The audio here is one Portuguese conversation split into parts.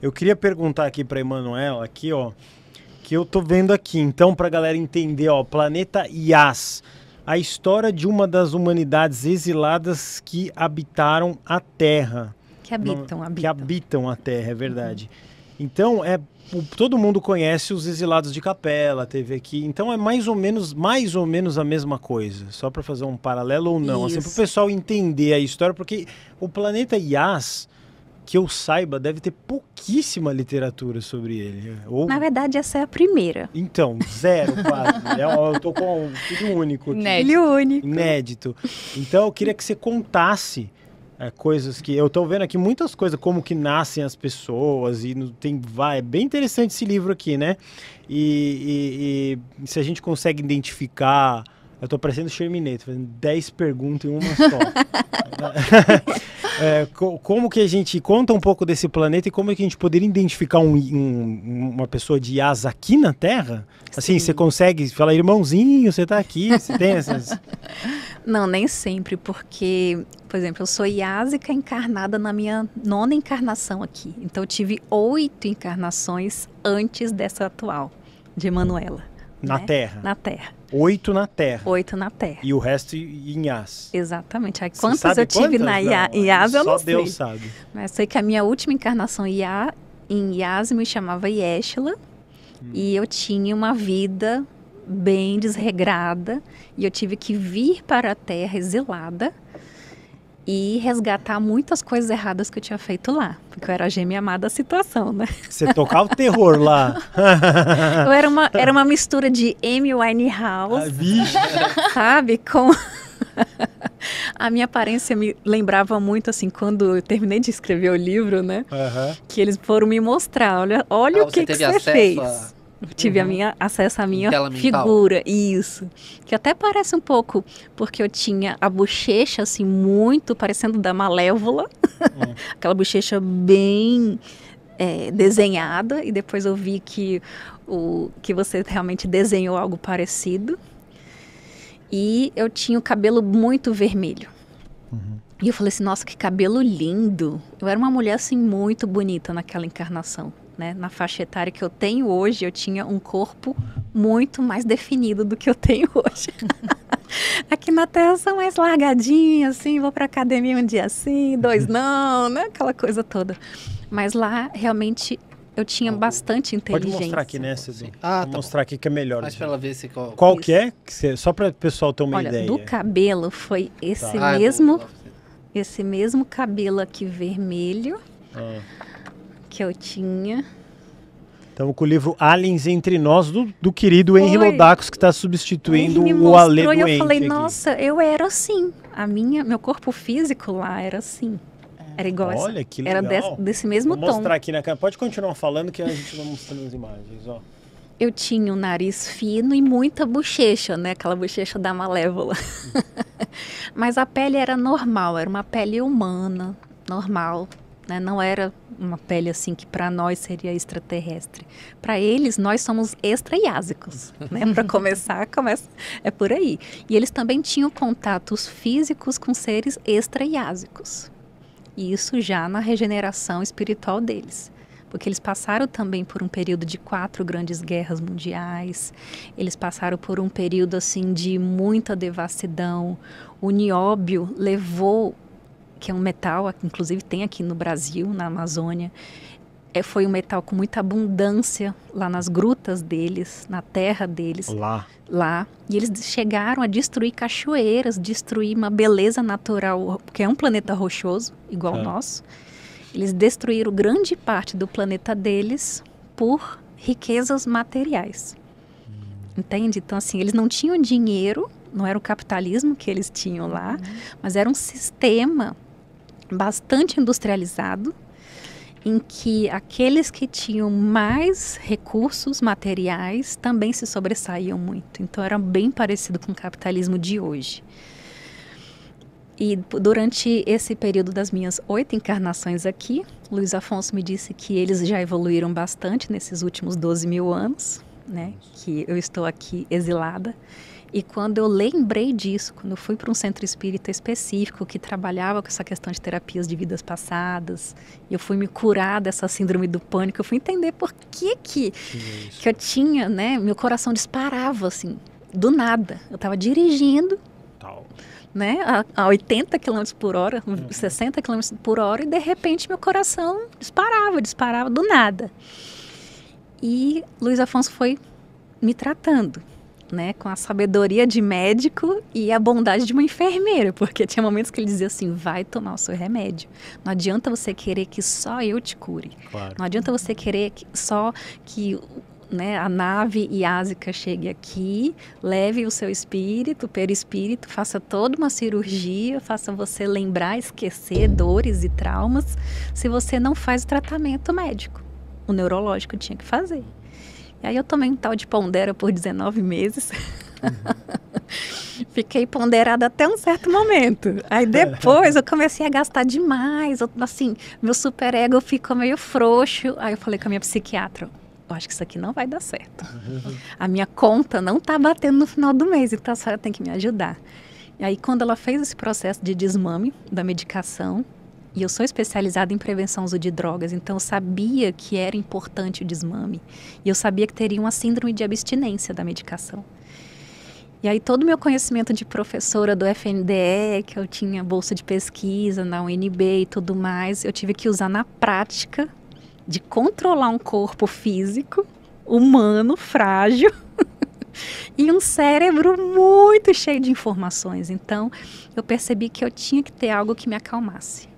Eu queria perguntar aqui para Emmanuela, aqui, ó, que eu tô vendo aqui. Então, para a galera entender, ó, Planeta Yaz, a história de uma das humanidades exiladas que habitaram a Terra. Que habitam, que habitam a Terra, é verdade. Uhum. Então, todo mundo conhece os exilados de Capela, teve aqui. Então, é mais ou menos a mesma coisa. Só para fazer um paralelo ou não. Assim, para o pessoal entender a história, porque o Planeta Yaz, que eu saiba, deve ter pouquíssima literatura sobre ele. Ou... Na verdade, essa é a primeira. Então, zero quase. Eu tô com um filho único aqui. Filho único. Inédito. Então, eu queria que você contasse coisas que... Eu tô vendo aqui muitas coisas, como que nascem as pessoas, e tem... É bem interessante esse livro aqui, né? E se a gente consegue identificar... Eu tô parecendo Sherminator, fazendo 10 perguntas em uma só. Como que a gente conta um pouco desse planeta e como é que a gente poderia identificar uma pessoa de Yaz aqui na Terra? Assim, sim, você consegue falar, irmãozinho, você tá aqui, você tem essas... Não, nem sempre, porque, por exemplo, eu sou Yásica encarnada na minha 9ª encarnação aqui. Então eu tive 8 encarnações antes dessa atual, de Emmanuela. Na Terra? Na Terra. 8 na Terra. 8 na Terra. E o resto em Yaz. Exatamente. Aí, quantas eu tive na Yaz, eu não sei. Só Deus sabe. Mas sei que a minha última encarnação em Yaz me chamava Yeshla. E eu tinha uma vida bem desregrada. E eu tive que vir para a Terra exilada e resgatar muitas coisas erradas que eu tinha feito lá. Porque eu era a gêmea amada da situação, né? Você tocava o terror lá. Eu era uma mistura de Amy Winehouse, sabe? Com... A minha aparência me lembrava muito, assim, quando eu terminei de escrever o livro, né? Uhum. Que eles foram me mostrar, olha o que você fez. Eu tive acesso à minha figura, isso, que até parece um pouco, porque eu tinha a bochecha, assim, muito parecendo da Malévola, aquela bochecha bem desenhada, e depois eu vi que você realmente desenhou algo parecido, e eu tinha o cabelo muito vermelho. E eu falei assim, nossa, que cabelo lindo. Eu era uma mulher, assim, muito bonita naquela encarnação, né? Na faixa etária que eu tenho hoje, eu tinha um corpo muito mais definido do que eu tenho hoje. Aqui na Terra são mais largadinhas, assim, vou pra academia um dia assim, 2 não, né? Aquela coisa toda. Mas lá, realmente, eu tinha bastante inteligência. Pode mostrar aqui, né? Vou mostrar aqui que é melhor. Mas pra ela ver se... Qual que é? Só pra o pessoal ter uma ideia. Olha, do cabelo foi esse mesmo... Esse mesmo cabelo aqui vermelho que eu tinha. Estamos com o livro Aliens Entre Nós, do querido Henry Lodacos, que está substituindo o Ale do Henry. Eu falei, nossa, eu era assim. Meu corpo físico lá era assim. Era igual. Olha, que legal. Era desse mesmo tom. Vou mostrar aqui na câmera. Pode continuar falando que a gente vai mostrando as imagens, ó. Eu tinha um nariz fino e muita bochecha, né? Aquela bochecha da Malévola. Mas a pele era normal, era uma pele humana, normal, né? Não era uma pele assim que para nós seria extraterrestre. Para eles, nós somos extraiásicos, né? Para começar, é por aí. E eles também tinham contatos físicos com seres extraiásicos. E isso já na regeneração espiritual deles. Porque eles passaram também por um período de 4 grandes guerras mundiais, eles passaram por um período assim de muita devassidão. O nióbio levou, que é um metal, inclusive tem aqui no Brasil, na Amazônia, foi um metal com muita abundância lá nas grutas deles, na terra deles. Lá. E eles chegaram a destruir cachoeiras, destruir uma beleza natural, porque é um planeta rochoso, igual o nosso. Eles destruíram grande parte do planeta deles por riquezas materiais. Entende? Então, assim, eles não tinham dinheiro, não era o capitalismo que eles tinham lá, mas era um sistema bastante industrializado em que aqueles que tinham mais recursos materiais também se sobressaíam muito. Então, era bem parecido com o capitalismo de hoje. E durante esse período das minhas 8 encarnações aqui, Luiz Afonso me disse que eles já evoluíram bastante nesses últimos 12 mil anos, né? Que eu estou aqui exilada. E quando eu lembrei disso, quando eu fui para um centro espírita específico que trabalhava com essa questão de terapias de vidas passadas, eu fui me curar dessa síndrome do pânico, eu fui entender por que eu tinha, né? Meu coração disparava, assim, do nada. Eu estava dirigindo, né, a 80 km por hora, 60 km por hora, e de repente meu coração disparava do nada. E Luiz Afonso foi me tratando, né, com a sabedoria de médico e a bondade de uma enfermeira, porque tinha momentos que ele dizia assim, vai tomar o seu remédio, não adianta você querer que só eu te cure, claro. Não adianta você querer que, só que... né, a nave iásica chegue aqui, leve o seu espírito, o perispírito, faça toda uma cirurgia, faça você lembrar, esquecer dores e traumas, se você não faz o tratamento médico. O neurológico tinha que fazer. E aí eu tomei um tal de pondera por 19 meses. Fiquei ponderada até um certo momento. Aí depois eu comecei a gastar demais. Assim, meu superego ficou meio frouxo. Aí eu falei com a minha psiquiatra, eu acho que isso aqui não vai dar certo. A minha conta não está batendo no final do mês, então a senhora tem que me ajudar. E aí, quando ela fez esse processo de desmame da medicação, e eu sou especializada em prevenção ao uso de drogas, então eu sabia que era importante o desmame. E eu sabia que teria uma síndrome de abstinência da medicação. E aí, todo o meu conhecimento de professora do FNDE, que eu tinha bolsa de pesquisa na UNB e tudo mais, eu tive que usar na prática de controlar um corpo físico, humano, frágil, e um cérebro muito cheio de informações. Então, eu percebi que eu tinha que ter algo que me acalmasse.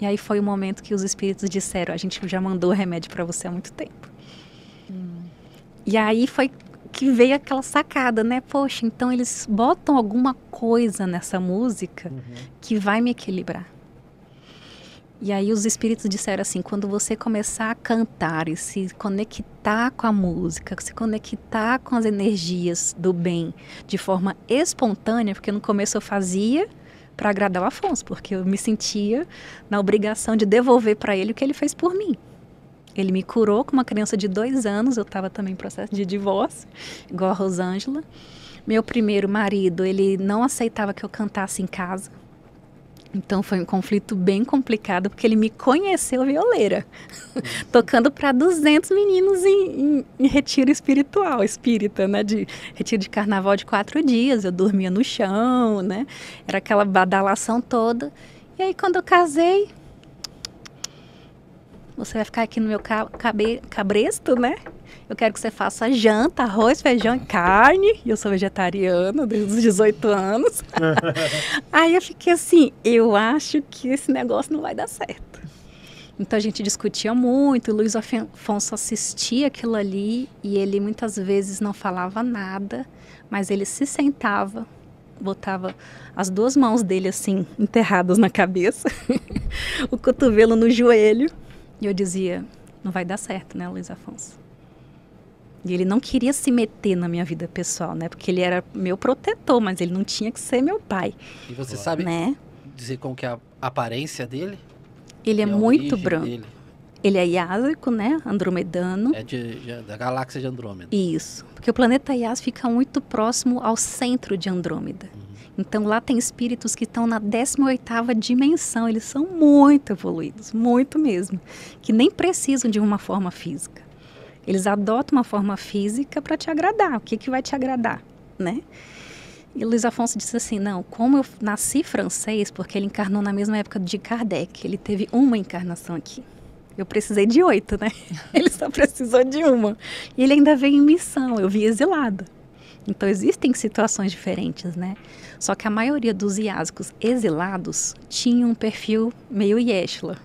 E aí foi o momento que os espíritos disseram, a gente já mandou o remédio para você há muito tempo. E aí foi que veio aquela sacada, né? Poxa, então eles botam alguma coisa nessa música que vai me equilibrar. E aí os espíritos disseram assim, quando você começar a cantar e se conectar com a música, se conectar com as energias do bem de forma espontânea, porque no começo eu fazia para agradar o Afonso, porque eu me sentia na obrigação de devolver para ele o que ele fez por mim. Ele me curou com uma criança de 2 anos, eu estava também em processo de divórcio, igual a Rosângela. Meu primeiro marido, ele não aceitava que eu cantasse em casa. Então foi um conflito bem complicado, porque ele me conheceu violeira, tocando para 200 meninos em retiro espiritual, espírita, né? De retiro de carnaval de 4 dias, eu dormia no chão, né? Era aquela badalação toda. E aí quando eu casei, você vai ficar aqui no meu cabresto, né? Eu quero que você faça janta, arroz, feijão e carne. E eu sou vegetariana desde os 18 anos. Aí eu fiquei assim, eu acho que esse negócio não vai dar certo. Então a gente discutia muito, o Luiz Afonso assistia aquilo ali e ele muitas vezes não falava nada, mas ele se sentava, botava as 2 mãos dele assim, enterradas na cabeça, o cotovelo no joelho. E eu dizia, não vai dar certo, né, Luiz Afonso? E ele não queria se meter na minha vida pessoal, né? Porque ele era meu protetor, mas ele não tinha que ser meu pai. E você sabe, né, dizer como que é a aparência dele? Ele é muito branco. Dele. Ele é iásico, né? Andromedano. É da galáxia de Andrômeda. Isso. Porque o planeta Yaz fica muito próximo ao centro de Andrômeda. Então lá tem espíritos que estão na 18ª dimensão. Eles são muito evoluídos, muito mesmo. Que nem precisam de uma forma física. Eles adotam uma forma física para te agradar. O que que vai te agradar, né? E Luiz Afonso disse assim, não, como eu nasci francês, porque ele encarnou na mesma época de Kardec, ele teve uma encarnação aqui. Eu precisei de 8, né? Ele só precisou de uma. E ele ainda veio em missão, eu vim exilada. Então existem situações diferentes, né? Só que a maioria dos iásicos exilados tinha um perfil meio Yeshla,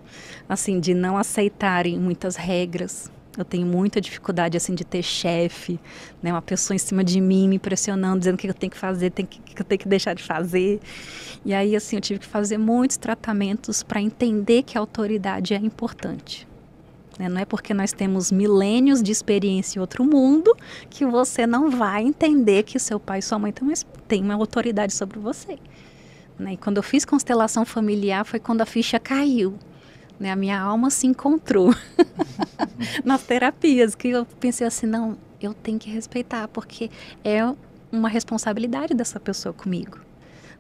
assim, de não aceitarem muitas regras. Eu tenho muita dificuldade, assim, de ter chefe, né? Uma pessoa em cima de mim, me pressionando, dizendo o que eu tenho que fazer, o que eu tenho que deixar de fazer. E aí, assim, eu tive que fazer muitos tratamentos para entender que a autoridade é importante. Né? Não é porque nós temos milênios de experiência em outro mundo que você não vai entender que seu pai e sua mãe têm uma autoridade sobre você. Né? E quando eu fiz constelação familiar, foi quando a ficha caiu. Né, a minha alma se encontrou nas terapias, que eu pensei assim, não, eu tenho que respeitar, porque é uma responsabilidade dessa pessoa comigo,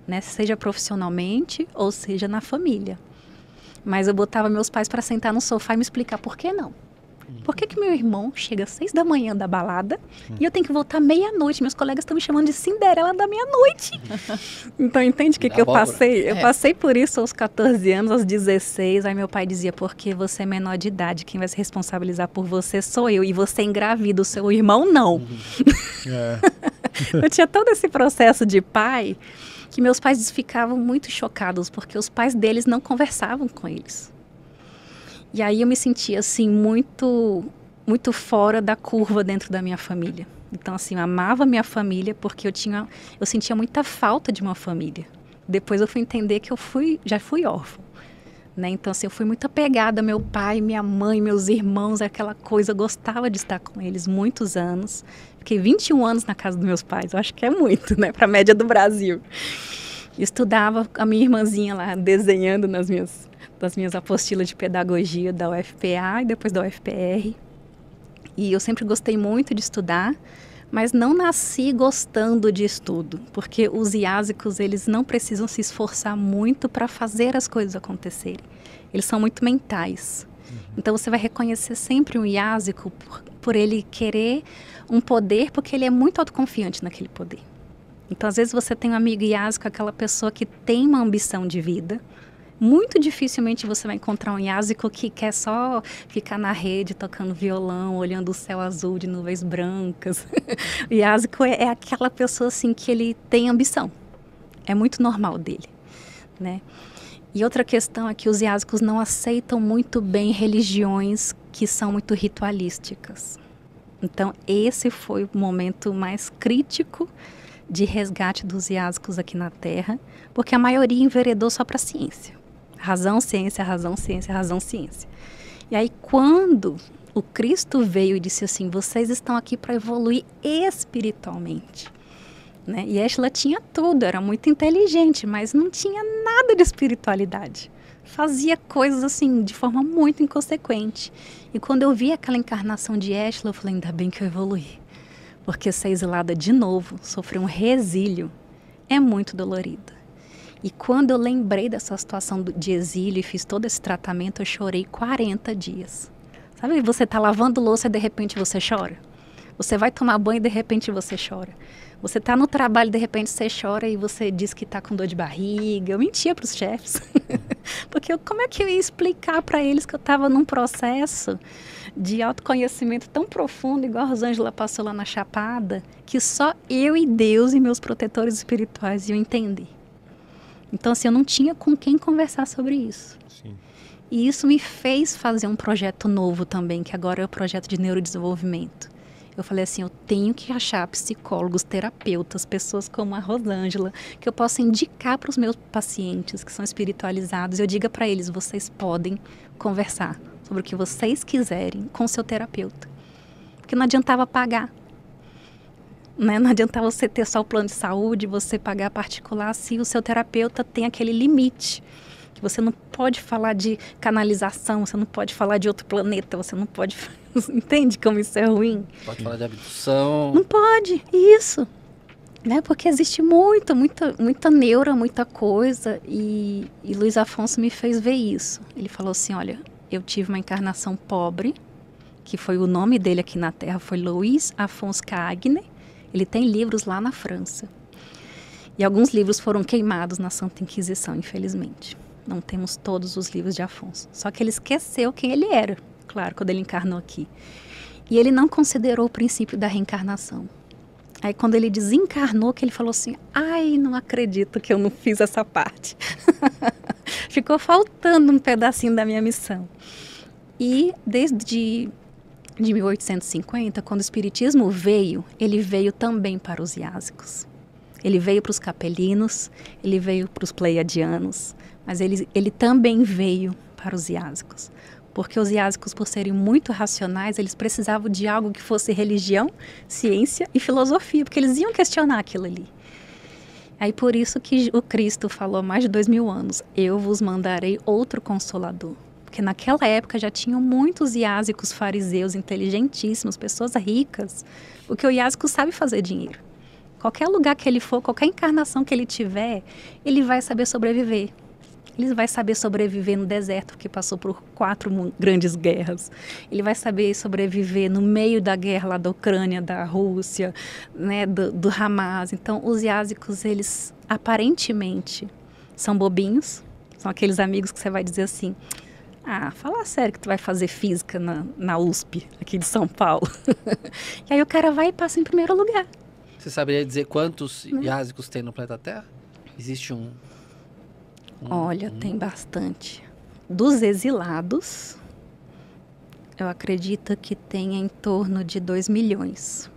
né? Seja profissionalmente ou seja na família. Mas eu botava meus pais para sentar no sofá e me explicar por que não. Por que que meu irmão chega às 6 da manhã da balada e eu tenho que voltar meia-noite? Meus colegas estão me chamando de Cinderela da meia-noite. Então, entende o que eu passei? Eu passei por isso aos 14 anos, aos 16. Aí meu pai dizia, porque você é menor de idade, quem vai se responsabilizar por você sou eu. E você engravida, o seu irmão não. Eu tinha todo esse processo de pai que meus pais ficavam muito chocados, porque os pais deles não conversavam com eles. E aí eu me sentia, assim, muito fora da curva dentro da minha família. Então, assim, eu amava minha família porque eu sentia muita falta de uma família. Depois eu fui entender que já fui órfã, né? Então, assim, eu fui muito apegada a meu pai, minha mãe, meus irmãos, aquela coisa. Eu gostava de estar com eles muitos anos. Fiquei 21 anos na casa dos meus pais. Eu acho que é muito, né? Para a média do Brasil. Estudava a minha irmãzinha lá, desenhando nas minhas apostilas de pedagogia da UFPA e depois da UFPR. E eu sempre gostei muito de estudar, mas não nasci gostando de estudo, porque os iásicos, eles não precisam se esforçar muito para fazer as coisas acontecerem. Eles são muito mentais. Então você vai reconhecer sempre um iásico por ele querer um poder, porque ele é muito autoconfiante naquele poder. Então, às vezes você tem um amigo iásico, aquela pessoa que tem uma ambição de vida. Muito dificilmente você vai encontrar um iásico que quer só ficar na rede tocando violão, olhando o céu azul de nuvens brancas. O iásico é aquela pessoa assim que ele tem ambição. É muito normal dele, né? E outra questão é que os iásicos não aceitam muito bem religiões que são muito ritualísticas. Então, esse foi o momento mais crítico de resgate dos iásicos aqui na Terra, porque a maioria enveredou só para a ciência. Razão, ciência, razão, ciência, razão, ciência. E aí, quando o Cristo veio e disse assim, vocês estão aqui para evoluir espiritualmente, né? E Yeshla tinha tudo, era muito inteligente, mas não tinha nada de espiritualidade. Fazia coisas assim, de forma muito inconsequente. E quando eu vi aquela encarnação de Yeshla, eu falei, ainda bem que eu evoluí, porque ser exilada de novo, sofrer um reexílio, é muito dolorido. E quando eu lembrei dessa situação de exílio e fiz todo esse tratamento, eu chorei 40 dias. Sabe, você está lavando louça e de repente você chora? Você vai tomar banho e de repente você chora? Você está no trabalho e de repente você chora e você diz que está com dor de barriga? Eu mentia para os chefes. Porque como é que eu ia explicar para eles que eu estava num processo de autoconhecimento tão profundo, igual a Rosângela passou lá na Chapada, que só eu e Deus e meus protetores espirituais iam entender. Então, assim, eu não tinha com quem conversar sobre isso. Sim. E isso me fez fazer um projeto novo também, que agora é o projeto de neurodesenvolvimento. Eu falei assim, eu tenho que achar psicólogos, terapeutas, pessoas como a Rosângela, que eu possa indicar para os meus pacientes que são espiritualizados. Eu diga para eles, vocês podem conversar sobre o que vocês quiserem com seu terapeuta. Porque não adiantava pagar, né? Não adiantava você ter só o plano de saúde, você pagar particular, se o seu terapeuta tem aquele limite. Você não pode falar de canalização, você não pode falar de outro planeta, você não pode... Entende como isso é ruim? Pode falar de abdução... Não pode, isso. Né? Porque existe muita neura, muita coisa. E Luiz Afonso me fez ver isso. Ele falou assim, olha, eu tive uma encarnação pobre, que foi o nome dele aqui na Terra, foi Luiz Afonso Cagney. Ele tem livros lá na França. E alguns livros foram queimados na Santa Inquisição, infelizmente. Não temos todos os livros de Afonso. Só que ele esqueceu quem ele era, claro, quando ele encarnou aqui. E ele não considerou o princípio da reencarnação. Aí quando ele desencarnou, que ele falou assim, ai, não acredito que eu não fiz essa parte. Ficou faltando um pedacinho da minha missão. E desde de 1850, quando o Espiritismo veio, ele veio também para os iásicos. Ele veio para os capelinos, ele veio para os pleiadianos, mas ele também veio para os iásicos. Porque os iásicos, por serem muito racionais, eles precisavam de algo que fosse religião, ciência e filosofia, porque eles iam questionar aquilo ali. Aí por isso que o Cristo falou há mais de 2000 anos, eu vos mandarei outro Consolador. Porque naquela época já tinham muitos iásicos, fariseus, inteligentíssimos, pessoas ricas, porque o iásico sabe fazer dinheiro. Qualquer lugar que ele for, qualquer encarnação que ele tiver, ele vai saber sobreviver. Ele vai saber sobreviver no deserto, que passou por 4 grandes guerras. Ele vai saber sobreviver no meio da guerra lá da Ucrânia, da Rússia, né, do Hamas. Então, os iásicos, eles aparentemente são bobinhos. São aqueles amigos que você vai dizer assim, ah, fala sério que tu vai fazer física na USP, aqui de São Paulo. E aí o cara vai e passa em primeiro lugar. Você saberia dizer quantos iásicos tem no planeta Terra? Existe um... Olha, tem bastante. Dos exilados, eu acredito que tem em torno de 2 milhões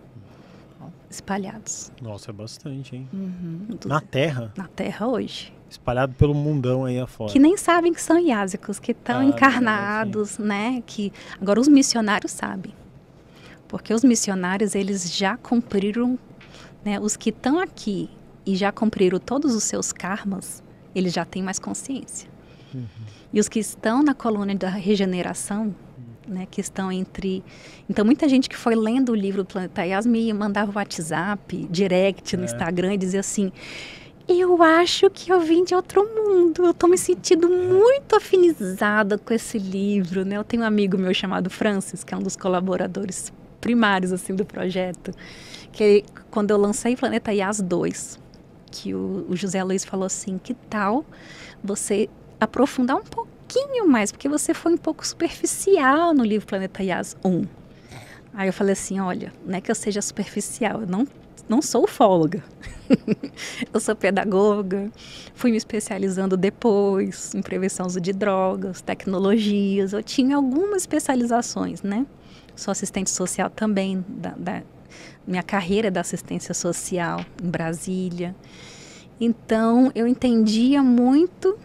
espalhados. Nossa, é bastante, hein? Uhum, na Terra? Na Terra hoje. Espalhado pelo mundão aí afora. Que nem sabem que são iásicos, que estão encarnados, sim, né? Que, agora, os missionários sabem. Porque os missionários, eles já cumpriram, né? Os que estão aqui e já cumpriram todos os seus karmas, eles já têm mais consciência. Uhum. E os que estão na colônia da regeneração, né, que estão entre... Então, muita gente que foi lendo o livro do Planeta Yaz me mandava WhatsApp, direct no Instagram e dizia assim, eu acho que eu vim de outro mundo, eu estou me sentindo muito afinizada com esse livro, né? Eu tenho um amigo meu chamado Francis, que é um dos colaboradores primários assim, do projeto, que quando eu lancei Planeta Yaz 2, que o José Luiz falou assim, que tal você aprofundar um pouquinho mais, porque você foi um pouco superficial no livro Planeta Yaz 1. Aí eu falei assim, olha, não é que eu seja superficial, eu não sou ufóloga, eu sou pedagoga, fui me especializando depois em prevenção ao uso de drogas, tecnologias, eu tinha algumas especializações, né? Sou assistente social também, minha carreira da assistência social em Brasília. Então, eu entendia muito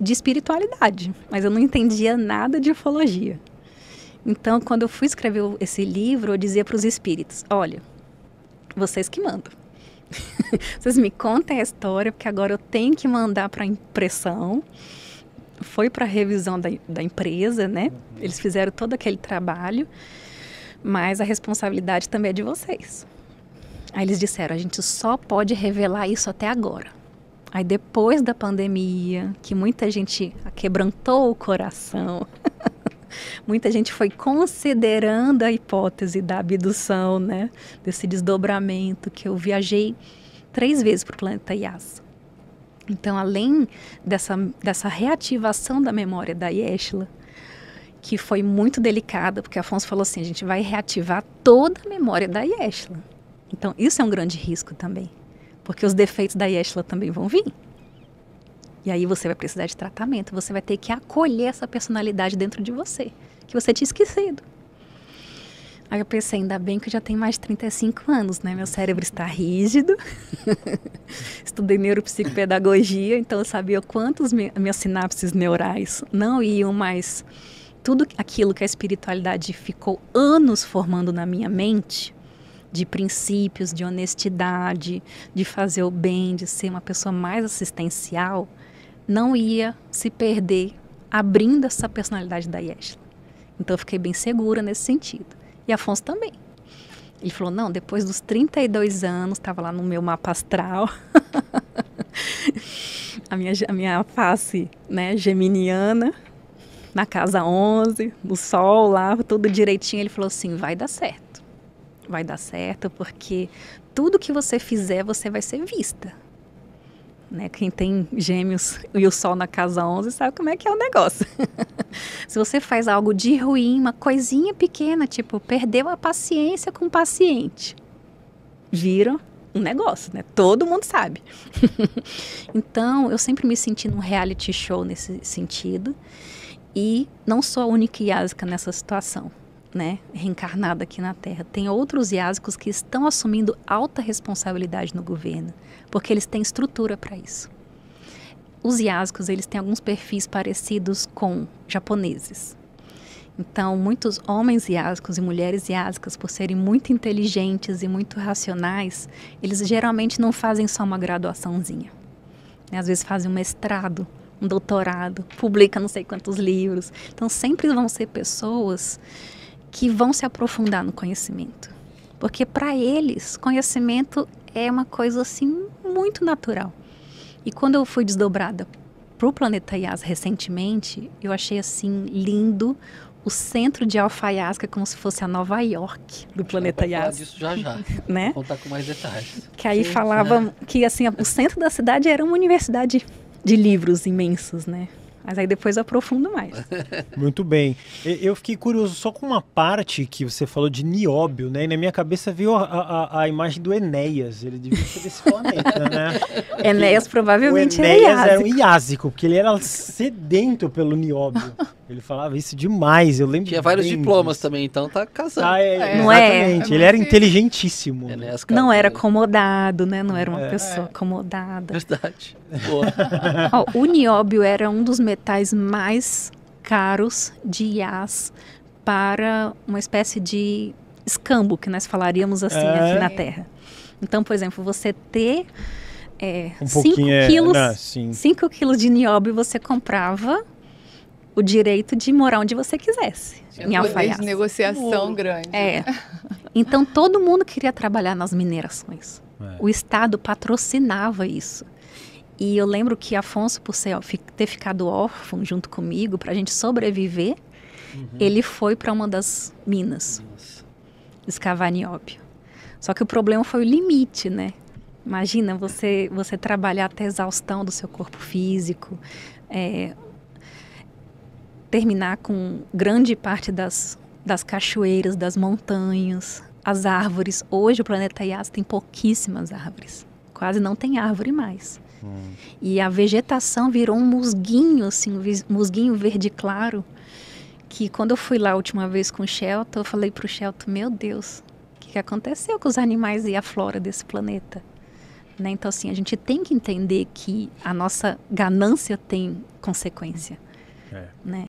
de espiritualidade, mas eu não entendia nada de ufologia. Então, quando eu fui escrever esse livro, eu dizia para os espíritos, olha, vocês que mandam. Vocês me contem a história, porque agora eu tenho que mandar para a impressão. Foi para a revisão da empresa, né? Eles fizeram todo aquele trabalho. Mas a responsabilidade também é de vocês. Aí eles disseram, a gente só pode revelar isso até agora. Aí depois da pandemia, que muita gente quebrantou o coração, muita gente foi considerando a hipótese da abdução, né? Desse desdobramento, que eu viajei 3 vezes para o planeta Yasa. Então, além dessa reativação da memória da Yeshla, que foi muito delicada, porque Afonso falou assim, a gente vai reativar toda a memória da Yeshla. Então, isso é um grande risco também, porque os defeitos da Yeshla também vão vir. E aí você vai precisar de tratamento, você vai ter que acolher essa personalidade dentro de você, que você tinha esquecido. Aí eu pensei, ainda bem que eu já tenho mais de 35 anos, né? Meu cérebro está rígido. Estudei neuropsicopedagogia, então eu sabia quantos minhas sinapses neurais não iam mais... Tudo aquilo que a espiritualidade ficou anos formando na minha mente, de princípios, de honestidade, de fazer o bem, de ser uma pessoa mais assistencial, não ia se perder abrindo essa personalidade da Yeshla. Então eu fiquei bem segura nesse sentido. E Afonso também. Ele falou, não, depois dos 32 anos, estava lá no meu mapa astral... a minha face, né, geminiana... Na casa 11, no sol lá, tudo direitinho. Ele falou assim, vai dar certo. Vai dar certo porque tudo que você fizer, você vai ser vista. Né? Quem tem gêmeos e o sol na casa 11 sabe como é que é o negócio. Se você faz algo de ruim, uma coisinha pequena, tipo, perdeu a paciência com o paciente. Viram? Um negócio, né? Todo mundo sabe. Então, eu sempre me senti num reality show nesse sentido. E não sou a única iásica nessa situação, né, reencarnada aqui na Terra. Tem outros iásicos que estão assumindo alta responsabilidade no governo, porque eles têm estrutura para isso. Os iásicos, eles têm alguns perfis parecidos com japoneses. Então, muitos homens iásicos e mulheres iásicas, por serem muito inteligentes e muito racionais, eles geralmente não fazem só uma graduaçãozinha. Às vezes fazem um mestrado, um doutorado, publica não sei quantos livros. Então, sempre vão ser pessoas que vão se aprofundar no conhecimento. Porque para eles, conhecimento é uma coisa assim muito natural. E quando eu fui desdobrada para o Planeta Yaz recentemente, eu achei assim lindo o centro de Alfa Yaz, que é como se fosse a Nova York do Planeta Yaz. Disso já já, né? Vou contar com mais detalhes. Que aí falavam, né, que assim, o centro da cidade era uma universidade de livros imensos, né? Mas aí depois eu aprofundo mais. Muito bem. Eu fiquei curioso só com uma parte que você falou de nióbio, né? E na minha cabeça veio a imagem do Enéas. Ele devia ser desse planeta, né? Enéas provavelmente era iásico. Enéas era um iásico, porque ele era sedento pelo nióbio. Ele falava isso demais, eu lembro. Tinha vários diplomas também, então tá casado. Ah, é, não é? Exatamente, ele era inteligentíssimo. Enéas, cara, não era acomodado, né? Não era uma pessoa acomodada. Verdade. Boa. Ó, o nióbio era um dos metais mais caros de Iás para uma espécie de escambo, que nós falaríamos assim aqui na Terra. Então, por exemplo, você ter 5 quilos de nióbio, você comprava o direito de morar onde você quisesse. Tinha em Alfa Yaz. Negociação grande. É. Então, todo mundo queria trabalhar nas minerações. É. O Estado patrocinava isso. E eu lembro que Afonso, por ter ficado órfão junto comigo, para a gente sobreviver, ele foi para uma das minas escavar nióbio. Só que o problema foi o limite, né? Imagina você trabalhar até a exaustão do seu corpo físico, terminar com grande parte das cachoeiras, das montanhas, as árvores. Hoje o Planeta Yaz tem pouquíssimas árvores, quase não tem árvore mais. E a vegetação virou um musguinho, assim, um musguinho verde claro, que quando eu fui lá a última vez com o Shelton, eu falei pro Shelton, meu Deus, o que aconteceu com os animais e a flora desse planeta? Né? Então, assim, a gente tem que entender que a nossa ganância tem consequência, né?